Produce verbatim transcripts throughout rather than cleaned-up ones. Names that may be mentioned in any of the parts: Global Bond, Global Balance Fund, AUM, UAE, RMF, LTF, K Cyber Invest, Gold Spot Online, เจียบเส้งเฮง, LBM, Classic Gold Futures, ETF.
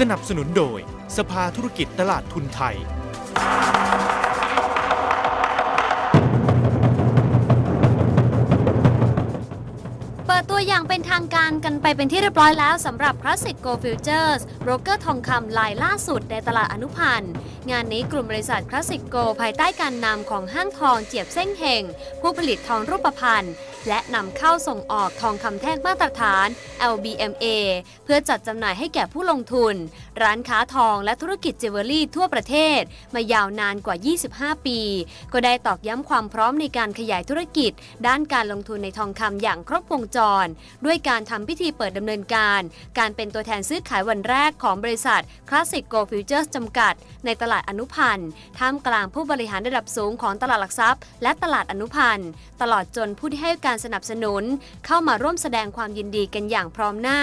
สนับสนุนโดยสภาธุรกิจตลาดทุนไทยเปิดตัวอย่างเป็นทางการกันไปเป็นที่เรียบร้อยแล้วสำหรับ Classic Gold Futures โบรกเกอร์ทองคำรายล่าสุดในตลาดอนุพันธ์งานนี้กลุ่มบริษัท Classic Gold ภายใต้การนำของห้างทองเจียบเส้งเฮงผู้ผลิตทองรูปพรรณและนำเข้าส่งออกทองคำแท่งมาตรฐาน แอล บี เอ็ม เอ เพื่อจัดจำหน่ายให้แก่ผู้ลงทุนร้านค้าทองและธุรกิจจิวเวลรี่ทั่วประเทศมายาวนานกว่ายี่สิบห้าปีก็ได้ตอกย้ำความพร้อมในการขยายธุรกิจด้านการลงทุนในทองคำอย่างครบวงจรด้วยการทำพิธีเปิดดำเนินการการเป็นตัวแทนซื้อขายวันแรกของบริษัท Classic Gold Futures จำกัดในตลาดอนุพันธ์ท่ามกลางผู้บริหารระดับสูงของตลาดหลักทรัพย์และตลาดอนุพันธ์ตลอดจนผู้ที่ให้การสนับสนุนเข้ามาร่วมแสดงความยินดีกันอย่างพร้อมหน้า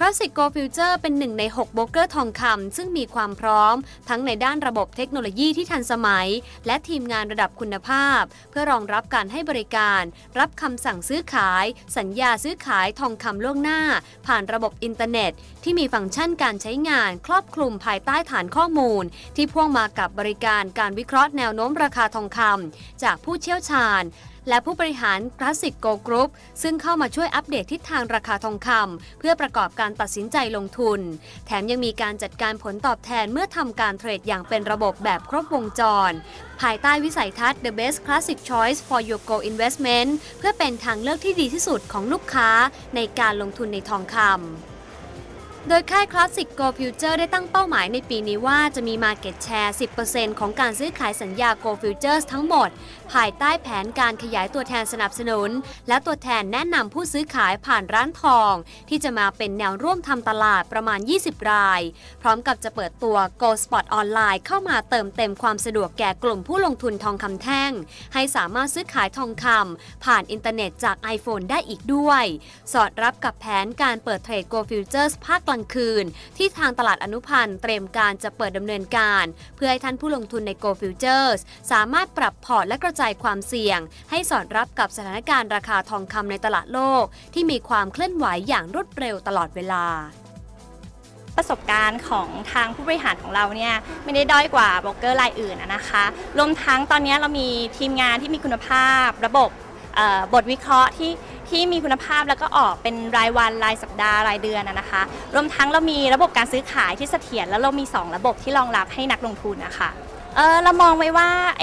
Classic Gold Futures เป็นหนึ่งในหกโบรกเกอร์ทองคำซึ่งมีความพร้อมทั้งในด้านระบบเทคโนโลยีที่ทันสมัยและทีมงานระดับคุณภาพเพื่อรองรับการให้บริการรับคำสั่งซื้อขายสัญญาซื้อขายทองคำล่วงหน้าผ่านระบบอินเทอร์เน็ตที่มีฟังก์ชันการใช้งานครอบคลุมภายใต้ฐานข้อมูลที่พ่วงมากับบริการการวิเคราะห์แนวโน้มราคาทองคำจากผู้เชี่ยวชาญและผู้บริหาร Classic Gold Group ซึ่งเข้ามาช่วยอัปเดตทิศทางราคาทองคำเพื่อประกอบการตัดสินใจลงทุนแถมยังมีการจัดการผลตอบแทนเมื่อทำการเทรดอย่างเป็นระบบแบบครบวงจรภายใต้วิสัยทัศน์ The Best Classic Choice for Your Gold Investment เพื่อเป็นทางเลือกที่ดีที่สุดของลูกค้าในการลงทุนในทองคำโดยค่าย Classic Gold Futures ได้ตั้งเป้าหมายในปีนี้ว่าจะมี Market Share สิบเปอร์เซ็นต์ ของการซื้อขายสัญญา Gold Futures ทั้งหมดภายใต้แผนการขยายตัวแทนสนับสนุนและตัวแทนแนะนำผู้ซื้อขายผ่านร้านทองที่จะมาเป็นแนวร่วมทำตลาดประมาณยี่สิบรายพร้อมกับจะเปิดตัว Gold Spot Online เข้ามาเติมเต็มความสะดวกแก่กลุ่มผู้ลงทุนทองคำแท่งให้สามารถซื้อขายทองคำผ่านอินเทอร์เน็ตจาก iPhone ได้อีกด้วยสอดรับกับแผนการเปิดเทรด Gold Futures ภาคคืนที่ทางตลาดอนุพันธ์เตรียมการจะเปิดดำเนินการเพื่อให้ท่านผู้ลงทุนใน Gold Futures สามารถปรับพอร์ตและกระจายความเสี่ยงให้สอดรับกับสถานการณ์ราคาทองคำในตลาดโลกที่มีความเคลื่อนไหวอย่างรวดเร็วตลอดเวลาประสบการณ์ของทางผู้บริหารของเราเนี่ยไม่ได้ด้อยกว่าโบรกเกอร์รายอื่นนะคะรวมทั้งตอนนี้เรามีทีมงานที่มีคุณภาพระบบบทวิเคราะห์ที่ที่มีคุณภาพแล้วก็ออกเป็นรายวันรายสัปดาห์รายเดือนนะคะรวมทั้งเรามีระบบการซื้อขายที่เสถียรแล้วเรามีสองระบบที่รองรับให้นักลงทุนนะคะเออเรามองไว้ว่าไอ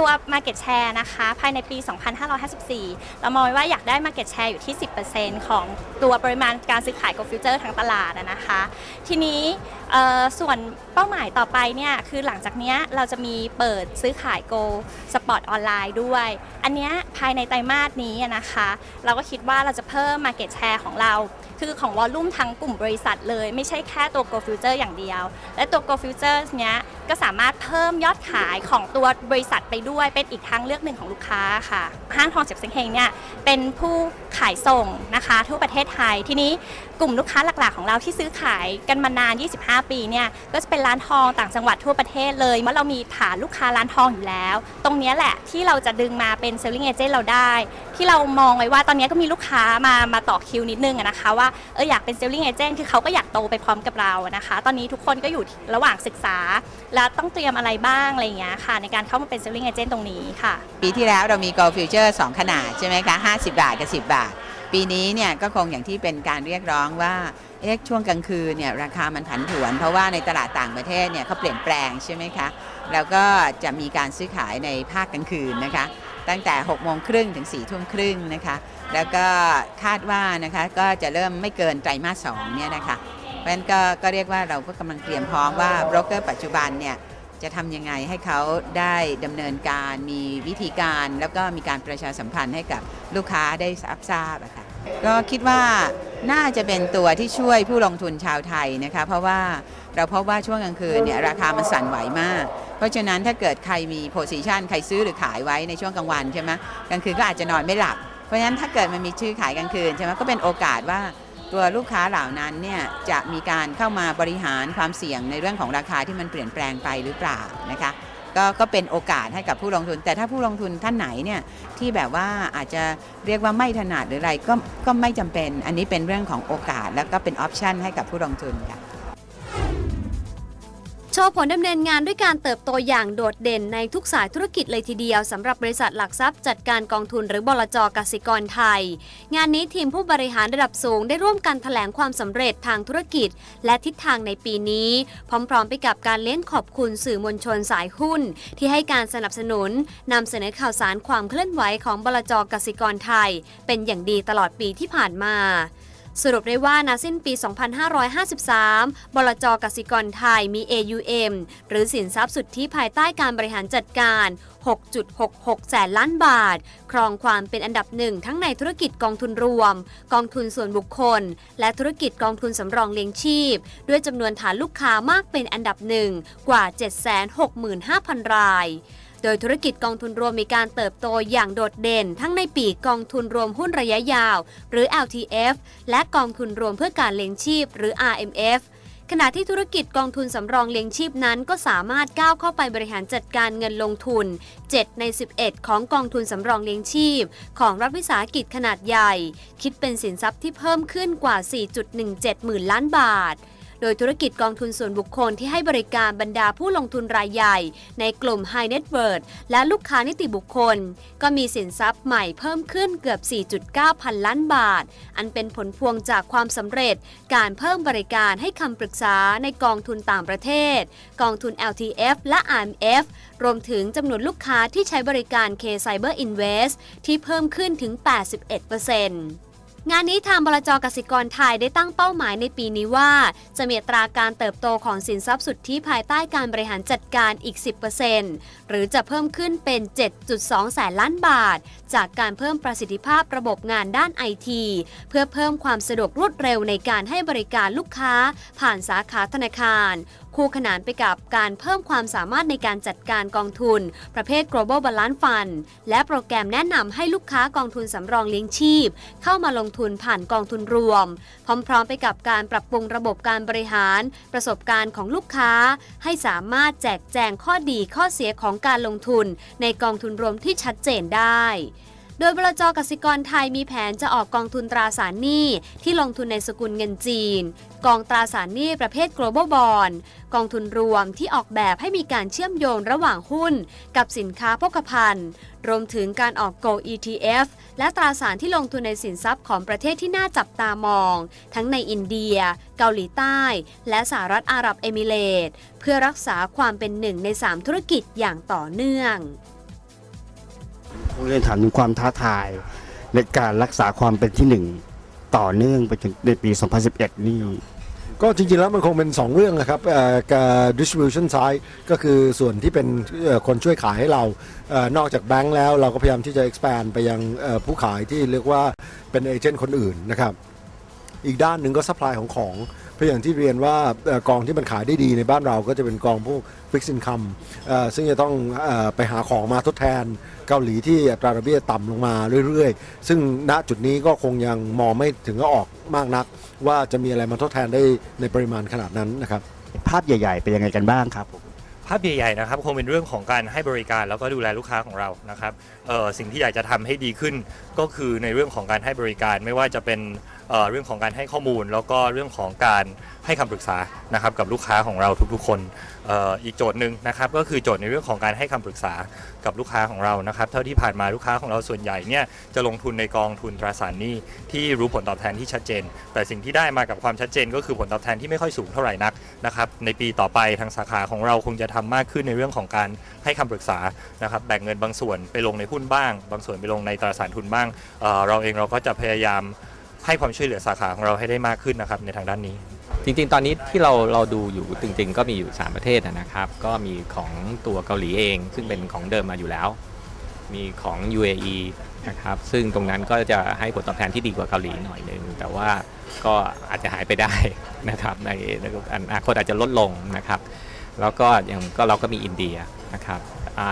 ตัว Market Share นะคะภายในปีสองพันห้าร้อยห้าสิบสี่เรามองไว้ว่าอยากได้ Market Share อยู่ที่ สิบเปอร์เซ็นต์ ของตัวปริมาณการซื้อขาย Gold Futures ทั้งตลาดนะคะทีนี้ส่วนเป้าหมายต่อไปเนี่ยคือหลังจากนี้เราจะมีเปิดซื้อขาย Gold Spot Online ด้วยอันนี้ภายในไตรมาสนี้นะคะเราก็คิดว่าเราจะเพิ่ม Market Share ของเราคือของวอลลุ่มทั้งกลุ่มบริษัทเลยไม่ใช่แค่ตัว Gold Futures อย่างเดียวและตัว Gold Futures เนี้ยก็สามารถเพิ่มยอดขายของตัวบริษัทไปด้วยเป็นอีกทางเลือกหนึ่งของลูกค้าค่ะห้างทองเจียบเซ็งเฮงเนี่ยเป็นผู้ขายส่งนะคะทั่วประเทศไทยทีนี้กลุ่มลูกค้าหลักๆของเราที่ซื้อขายกันมานานยี่สิบห้าปีเนี่ยก็จะเป็นร้านทองต่างจังหวัดทั่วประเทศเลยเมื่อเรามีฐานลูกค้าร้านทองอยู่แล้วตรงนี้แหละที่เราจะดึงมาเป็น Selling Agent เราได้ที่เรามองไว้ว่าตอนนี้ก็มีลูกค้ามามาต่อคิวนิดนึงนะคะว่าเอออยากเป็น Selling Agent คือเขาก็อยากโตไปพร้อมกับเรานะคะตอนนี้ทุกคนก็อยู่ระหว่างศึกษาและต้องเตรียมอะไรบ้างอะไรอย่างเงี้ยค่ะในการเข้ามาเป็น Selling Agent ตรงนี้ค่ะปีที่แล้วเรามี Gold Futures สองขนาดใช่ไหมคะห้าสิบบาทกับสิบบาทปีนี้เนี่ยก็คงอย่างที่เป็นการเรียกร้องว่าเอ๊ะช่วงกลางคืนเนี่ยราคามันผันผวนเพราะว่าในตลาดต่างประเทศเนี่ยเขาเปลี่ยนแปลงใช่ไหมคะแล้วก็จะมีการซื้อขายในภาคกลางคืนนะคะตั้งแต่หกโมงครึ่งถึงสี่ทุ่มครึ่งนะคะแล้วก็คาดว่านะคะก็จะเริ่มไม่เกินไตรมาสสองเนี่ยนะคะเพราะฉะนั้นก็ก็เรียกว่าเราก็กำลังเตรียมพร้อมว่าโบรกเกอร์ปัจจุบันเนี่ยจะทำยังไงให้เขาได้ดำเนินการมีวิธีการแล้วก็มีการประชาสัมพันธ์ให้กับลูกค้าได้ทราบอะค่ะก็คิดว่าน่าจะเป็นตัวที่ช่วยผู้ลงทุนชาวไทยนะคะเพราะว่าเราพบว่าช่วงกลางคืนเนี่ยราคามันสั่นไหวมากเพราะฉะนั้นถ้าเกิดใครมีโพซิชันใครซื้อหรือขายไว้ในช่วงกลางวันใช่ไหมกลางคืนก็อาจจะนอนไม่หลับเพราะฉะนั้นถ้าเกิดมันมีชื่อขายกลางคืนใช่ไหมก็เป็นโอกาสว่าตัวลูกค้าเหล่านั้นเนี่ยจะมีการเข้ามาบริหารความเสี่ยงในเรื่องของราคาที่มันเปลี่ยนแปลงไปหรือเปล่านะคะก็ก็เป็นโอกาสให้กับผู้ลงทุนแต่ถ้าผู้ลงทุนท่านไหนเนี่ยที่แบบว่าอาจจะเรียกว่าไม่ถนัดหรืออะไรก็ก็ไม่จำเป็นอันนี้เป็นเรื่องของโอกาสแล้วก็เป็นออปชันให้กับผู้ลงทุนค่ะ โชว์ผลดำเนินงานด้วยการเติบโตอย่างโดดเด่นในทุกสายธุรกิจเลยทีเดียวสำหรับบริษัทหลักทรัพย์จัดการกองทุนหรือบลจ.กสิกรไทยงานนี้ทีมผู้บริหารระดับสูงได้ร่วมกันแถลงความสำเร็จทางธุรกิจและทิศทางในปีนี้พร้อมๆไปกับการเล่นขอบคุณสื่อมวลชนสายหุ้นที่ให้การสนับสนุนนำเสนอข่าวสารความเคลื่อนไหวของบลจ.กสิกรไทยเป็นอย่างดีตลอดปีที่ผ่านมาสรุปได้ว่าณสิ้นปี สองพันห้าร้อยห้าสิบสาม บลจ.กสิกรไทยมี เอ ยู เอ็ม หรือสินทรัพย์สุทธิภายใต้การบริหารจัดการ หกจุดหกหกแสนล้านบาทครองความเป็นอันดับหนึ่งทั้งในธุรกิจกองทุนรวมกองทุนส่วนบุคคลและธุรกิจกองทุนสำรองเลี้ยงชีพด้วยจำนวนฐานลูกค้ามากเป็นอันดับหนึ่งกว่า เจ็ดแสนหกหมื่นห้าพัน รายโดยธุรกิจกองทุนรวมมีการเติบโตอย่างโดดเด่นทั้งในปีกองทุนรวมหุ้นระยะยาวหรือ แอล ที เอฟ และกองทุนรวมเพื่อการเลี้ยงชีพหรือ อาร์ เอ็ม เอฟ ขณะที่ธุรกิจกองทุนสำรองเลี้ยงชีพนั้นก็สามารถก้าวเข้าไปบริหารจัดการเงินลงทุนเจ็ดในสิบเอ็ดของกองทุนสำรองเลี้ยงชีพของรัฐวิสาหกิจขนาดใหญ่คิดเป็นสินทรัพย์ที่เพิ่มขึ้นกว่า สี่จุดหนึ่งเจ็ดหมื่นล้านบาทโดยธุรกิจกองทุนส่วนบุคคลที่ให้บริการบรรดาผู้ลงทุนรายใหญ่ในกลุ่ม High Net Worth และลูกค้านิติบุคคลก็มีสินทรัพย์ใหม่เพิ่มขึ้นเกือบ สี่จุดเก้าพันล้านบาทอันเป็นผลพวงจากความสำเร็จการเพิ่มบริการให้คำปรึกษาในกองทุนต่างประเทศกองทุน แอล ที เอฟ และ อาร์ เอ็ม เอฟ รวมถึงจำนวนลูกค้าที่ใช้บริการ K Cyber Invest ที่เพิ่มขึ้นถึง แปดสิบเอ็ดเปอร์เซ็นต์งานนี้ทางบลจ.กสิกรไทยได้ตั้งเป้าหมายในปีนี้ว่าจะมีอัตราการเติบโตของสินทรัพย์สุทธิภายใต้การบริหารจัดการอีก สิบเปอร์เซ็นต์ หรือจะเพิ่มขึ้นเป็น เจ็ดจุดสองแสนล้านบาทจากการเพิ่มประสิทธิภาพระบบงานด้าน ไอ ที เพื่อเพิ่มความสะดวกรวดเร็วในการให้บริการลูกค้าผ่านสาขาธนาคารคู่ขนานไปกับการเพิ่มความสามารถในการจัดการกองทุนประเภท Global Balance Fund และโปรแกรมแนะนำให้ลูกค้ากองทุนสำรองเลี้ยงชีพเข้ามาลงทุนผ่านกองทุนรวมพร้อมๆไปกับการปรับปรุงระบบการบริหารประสบการณ์ของลูกค้าให้สามารถแจกแจงข้อดีข้อเสียของการลงทุนในกองทุนรวมที่ชัดเจนได้โดยบลจ.กสิกรไทยมีแผนจะออกกองทุนตราสารหนี้ที่ลงทุนในสกุลเงินจีนกองตราสารหนี้ประเภท Global Bond กองทุนรวมที่ออกแบบให้มีการเชื่อมโยงระหว่างหุ้นกับสินค้าโภคภัณฑ์รวมถึงการออก Gold อี ที เอฟ และตราสารที่ลงทุนในสินทรัพย์ของประเทศที่น่าจับตามองทั้งในอินเดียเกาหลีใต้และสหรัฐอาหรับเอมิเรตส์เพื่อรักษาความเป็นหนึ่งในสามธุรกิจอย่างต่อเนื่องเรียนถามถึงความท้าทายในการรักษาความเป็นที่หนึ่งต่อเนื่องไปถึงในปี สองพันสิบเอ็ด นี่ก็จริงๆแล้วมันคงเป็นสองเรื่องนะครับกับ distribution side ก็คือส่วนที่เป็นคนช่วยขายให้เรานอกจากแบงค์แล้วเราก็พยายามที่จะ expand ไปยังผู้ขายที่เรียกว่าเป็นเอเจนต์คนอื่นนะครับอีกด้านหนึ่งก็ supply ของของเพราะอย่างที่เรียนว่ากองที่มันขายได้ดีในบ้านเราก็จะเป็นกองพวก fixed income ซึ่งจะต้องไปหาของมาทดแทนเกาหลีที่อัตราดอกเบี้ยต่ำลงมาเรื่อยๆซึ่งณจุดนี้ก็คงยังมองไม่ถึงก็ออกมากนักว่าจะมีอะไรมาทดแทนได้ในปริมาณขนาดนั้นนะครับภาพใหญ่ๆเป็นยังไงกันบ้างครับภาพใหญ่ๆนะครับคงเป็นเรื่องของการให้บริการแล้วก็ดูแลลูกค้าของเรานะครับสิ่งที่อยากจะทำให้ดีขึ้นก็คือในเรื่องของการให้บริการไม่ว่าจะเป็นเรื่องของการให้ข้อมูลแล้วก็เรื่องของการให้คำปรึกษานะครับกับลูกค้าของเราทุกๆคน อ, อีกโจทย์หนึ่งนะครับก็คือโจทย์ในเรื่องของการให้คำปรึกษากับลูกค้าของเรานะครับเท่าที่ผ่านมาลูกค้าของเราส่วนใหญ่เนี่ยจะลงทุนในกองทุนตราสารหนี้ที่รู้ผลตอบแทนที่ชัดเจนแต่สิ่งที่ได้มากับความชัดเจนก็คือผลตอบแทนที่ไม่ค่อยสูงเท่าไหร่นักนะครับในปีต่อไปทางสาขาของเราคงจะทำมากขึ้นในเรื่องของการให้คำปรึกษานะครับแบ่งเงินบางส่วนไปลงในหุ้นบ้างบางส่วนไปลงในตราสารทุนบ้าง เ, เราเองเราก็จะพยายามให้ความช่วยเหลือสาขาของเราให้ได้มากขึ้นนะครับในทางด้านนี้จริงๆตอนนี้ที่เราเราดูอยู่จริงๆก็มีอยู่สามประเทศนะครับก็มีของตัวเกาหลีเองซึ่งเป็นของเดิมมาอยู่แล้วมีของ ยู เอ อี นะครับซึ่งตรงนั้นก็จะให้ผลตอบแทนที่ดีกว่าเกาหลีหน่อยนึงแต่ว่าก็อาจจะหายไปได้นะครับในอนาคตอาจจะลดลงนะครับแล้วก็อย่างก็เราก็มีอินเดียนะครับ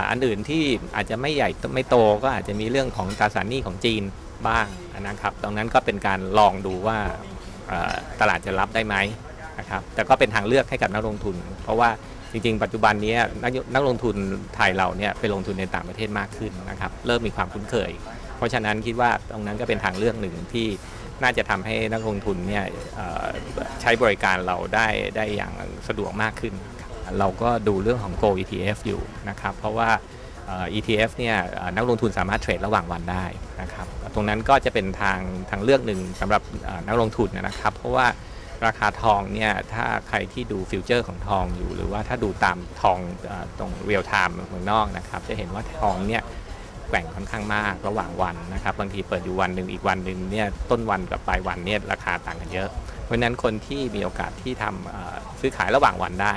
อันอื่นที่อาจจะไม่ใหญ่ไม่โตก็อาจจะมีเรื่องของตราสารหนี้ของจีนบ้างนะครับตรงนั้นก็เป็นการลองดูว่าตลาดจะรับได้ไหมนะครับแต่ก็เป็นทางเลือกให้กับนักลงทุนเพราะว่าจริงๆปัจจุบันนี้นักลงทุนไทยเราเนี่ยไปลงทุนในต่างประเทศมากขึ้นนะครับเริ่มมีความคุ้นเคยเพราะฉะนั้นคิดว่าตรงนั้นก็เป็นทางเลือกหนึ่งที่น่าจะทำให้นักลงทุนเนี่ยใช้บริการเราได้ได้อย่างสะดวกมากขึ้น เราก็ดูเรื่องของ Gold อี ที เอฟ อยู่นะครับเพราะว่า อี ที เอฟ เนี่ยนักลงทุนสามารถเทรดระหว่างวันได้นะครับตรงนั้นก็จะเป็นทางทางเลือกหนึ่งสำหรับนักลงทุนนะครับเพราะว่าราคาทองเนี่ยถ้าใครที่ดูฟิวเจอร์ของทองอยู่หรือว่าถ้าดูตามทองตรงเรียลไทม์เมืองนอกนะครับจะเห็นว่าทองเนี่ยแกว่งค่อนข้างมากระหว่างวันนะครับบางทีเปิดอยู่วันหนึ่งอีกวันหนึ่งเนี่ยต้นวันกับปลายวันเนี่ยราคาต่างกันเยอะเพราะฉะนั้นคนที่มีโอกาสที่ทำซื้อขายระหว่างวันได้